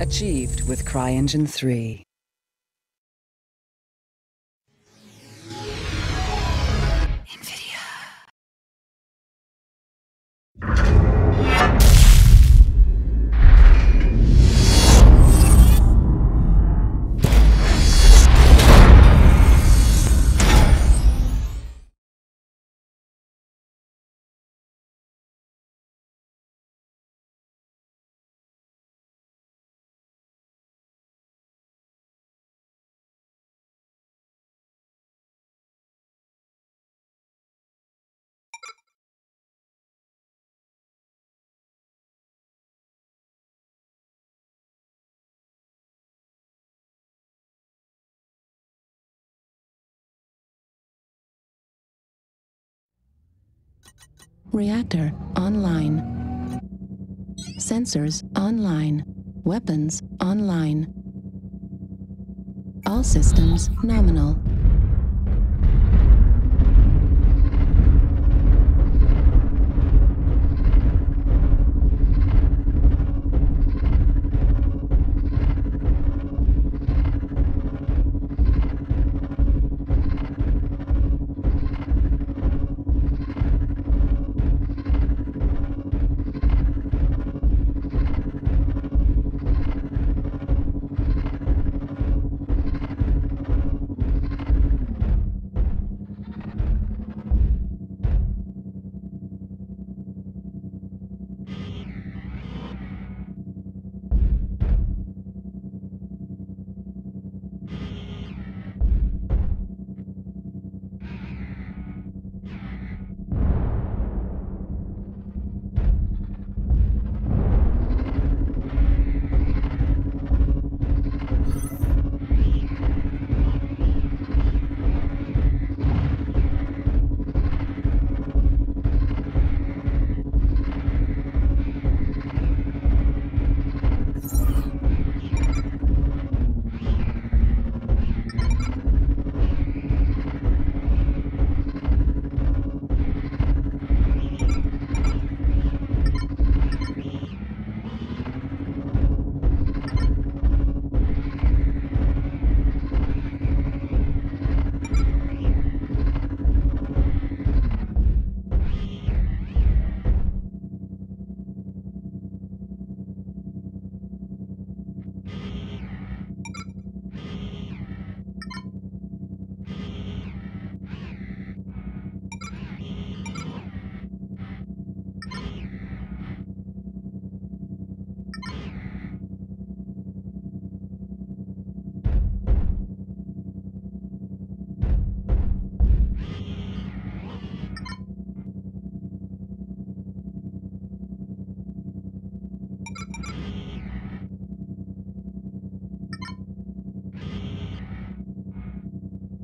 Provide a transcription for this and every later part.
Achieved with CryEngine 3. Reactor online. Sensors online. Weapons online. All systems nominal.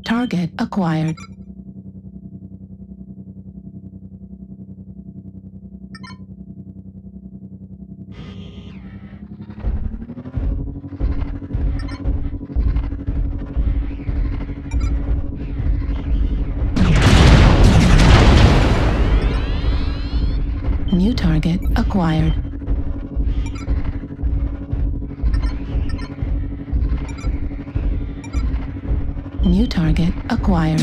Target acquired. New target acquired. New target acquired.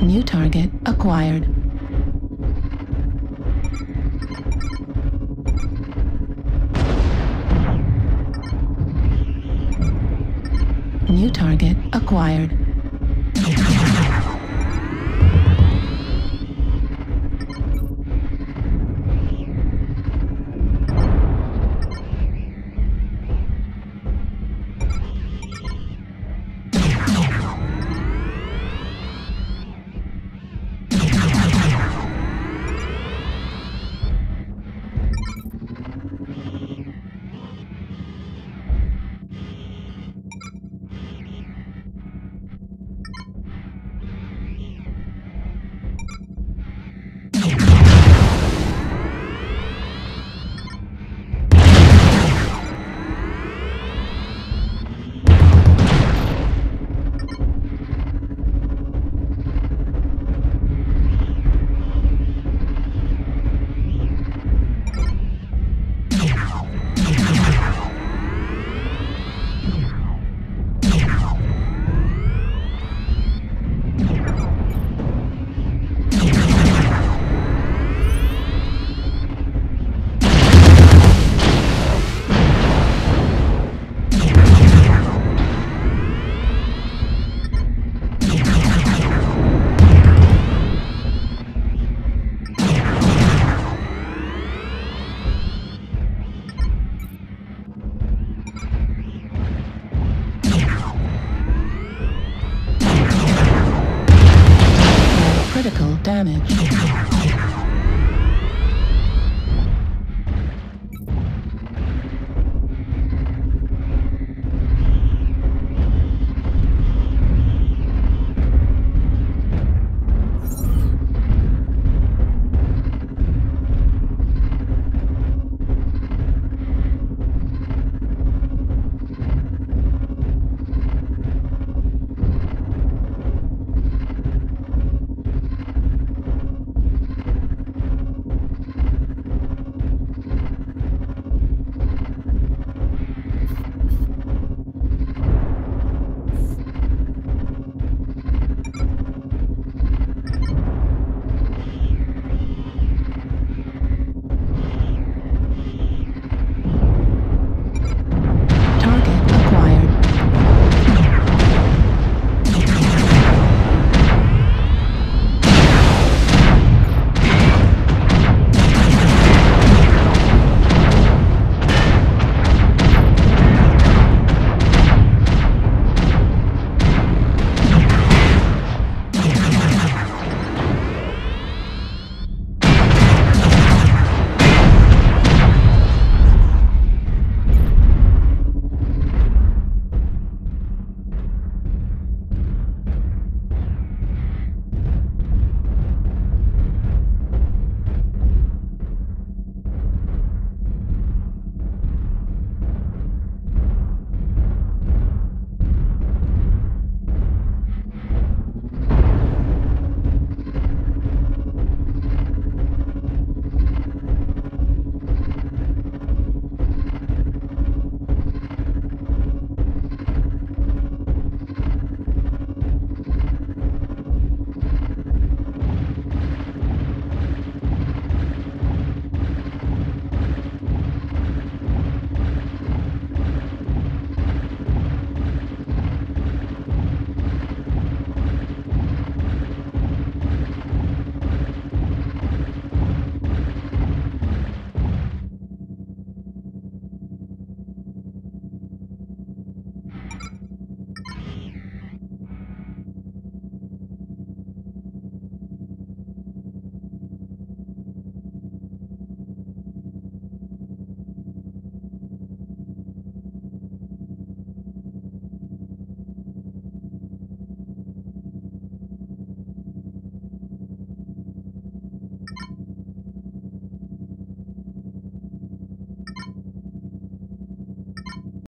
New target acquired. New target acquired. damage.